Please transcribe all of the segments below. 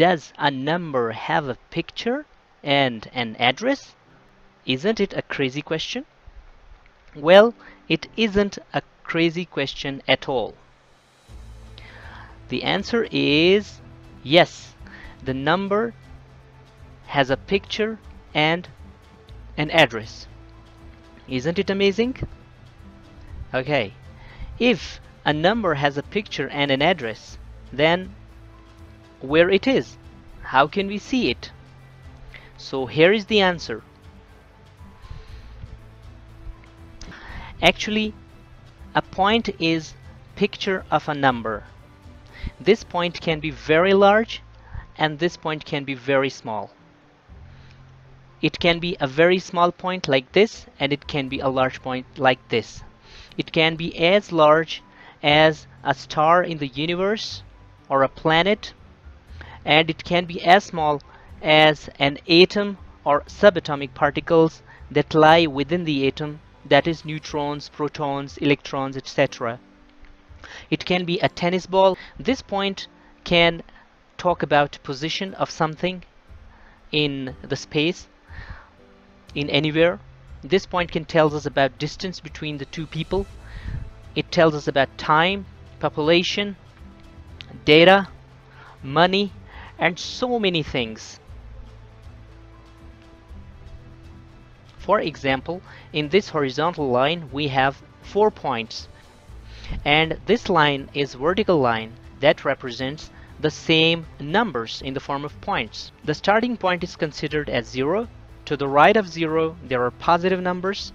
Does a number have a picture and an address? Isn't it a crazy question? Well, it isn't a crazy question at all. The answer is yes. The number has a picture and an address. Isn't it amazing? Okay. If a number has a picture and an address, then where it is? How can we see it? So here is the answer. Actually, a point is picture of a number. This point can be very large and this point can be very small. It can be a very small point like this and it can be a large point like this. It can be as large as a star in the universe or a planet, and it can be as small as an atom or subatomic particles that lie within the atom, that is neutrons, protons, electrons, etc. It can be a tennis ball. This point can talk about position of something in the space, in anywhere. This point can tell us about distance between the two people. It tells us about time, population, data, money, and so many things. For example, in this horizontal line we have 4 points, and this line is vertical line that represents the same numbers in the form of points. The starting point is considered as 0. To the right of 0 there are positive numbers,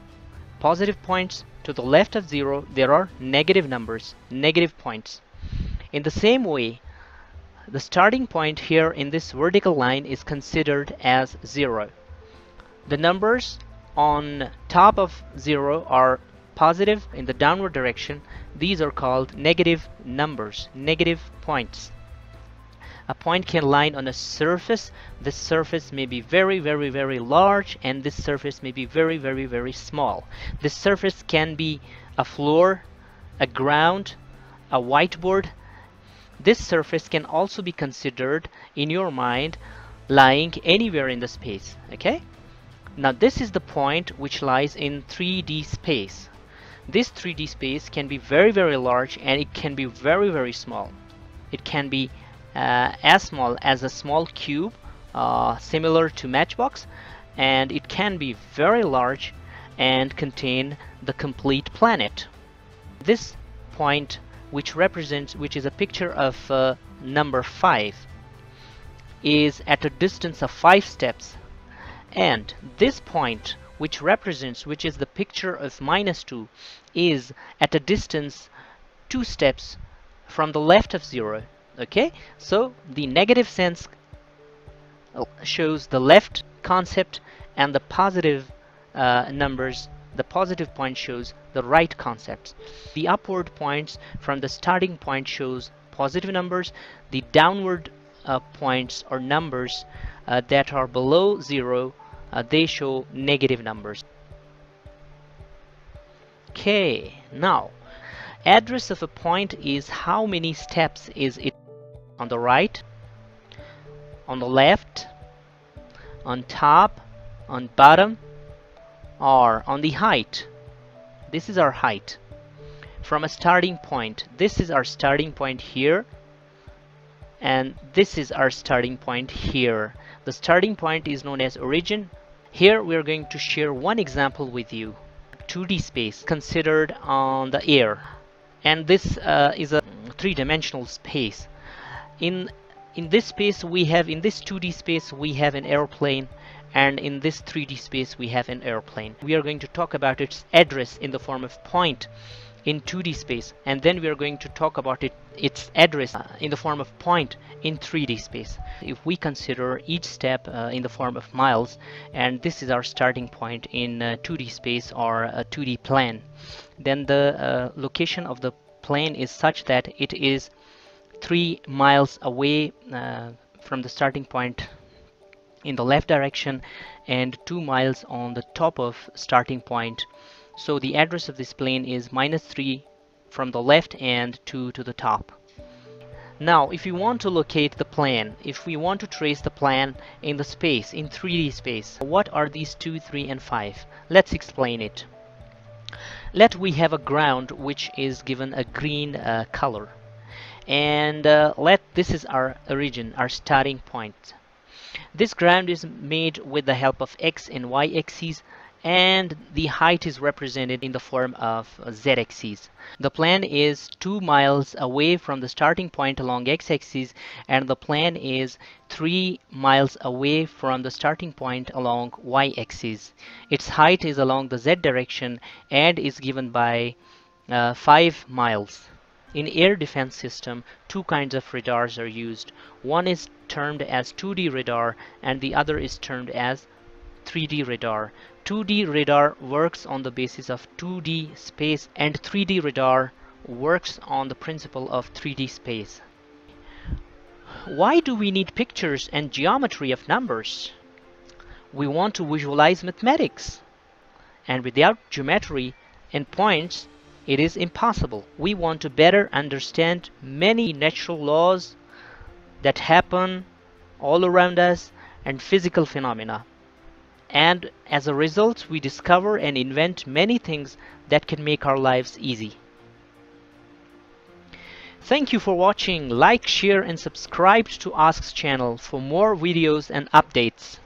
positive points. To the left of 0 there are negative numbers, negative points. In the same way, the starting point here in this vertical line is considered as 0. The numbers on top of 0 are positive. In the downward direction, these are called negative numbers, negative points. A point can lie on a surface. This surface may be very, very, very large, and this surface may be very, very, very small. This surface can be a floor, a ground, a whiteboard. This surface can also be considered in your mind lying anywhere in the space. Okay, now this is the point which lies in 3D space. This 3D space can be very, very large, and it can be very, very small. It can be as small as a small cube, similar to matchbox, and it can be very large and contain the complete planet. This point which is a picture of number 5, is at a distance of 5 steps, and this point which is the picture of -2, is at a distance 2 steps from the left of 0. Okay, so the negative sense shows the left concept, and the positive the positive point shows the right concepts. The upward points from the starting point shows positive numbers. The downward points or numbers that are below 0, they show negative numbers. Okay, now address of a point is how many steps is it on the right, on the left, on top, on bottom, or on the height. This is our height from a starting point. This is our starting point here, and this is our starting point here. The starting point is known as origin. Here we are going to share one example with you. 2D space considered on the air, and this is a 3-dimensional space. In this space we have, in this 2D space we have an airplane, and in this 3D space we have an airplane. We are going to talk about its address in the form of point in 2D space, and then we are going to talk about its address in the form of point in 3D space. If we consider each step in the form of miles, and this is our starting point in 2D space or a 2D plane, then the location of the plane is such that it is 3 miles away from the starting point in the left direction, and 2 miles on the top of starting point. So the address of this plane is -3 from the left and 2 to the top. Now, if you want to locate the plane, if we want to trace the plane in the space, in 3D space, what are these 2, 3 and 5? Let's explain it. Let we have a ground which is given a green color, and this is our origin, our starting point. This ground is made with the help of X and Y axes, and the height is represented in the form of Z axis. The plane is 2 miles away from the starting point along X axis, and the plane is 3 miles away from the starting point along Y axis. Its height is along the Z direction and is given by 5 miles. In air defense system, two kinds of radars are used. One is termed as 2D radar and the other is termed as 3D radar. 2D radar works on the basis of 2D space, and 3D radar works on the principle of 3D space. Why do we need pictures and geometry of numbers? We want to visualize mathematics, and without geometry and points, it is impossible. We want to better understand many natural laws that happen all around us and physical phenomena. And as a result, we discover and invent many things that can make our lives easy. Thank you for watching. Like, share and subscribe to ASK's channel for more videos and updates.